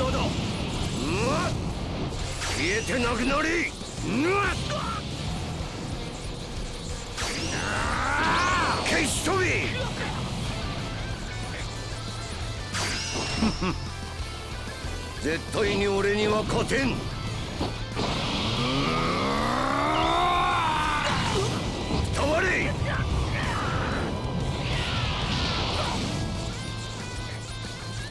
動だ。うわっ、消えてなくなり。うわっ、消し飛び。絶対に俺には勝てん。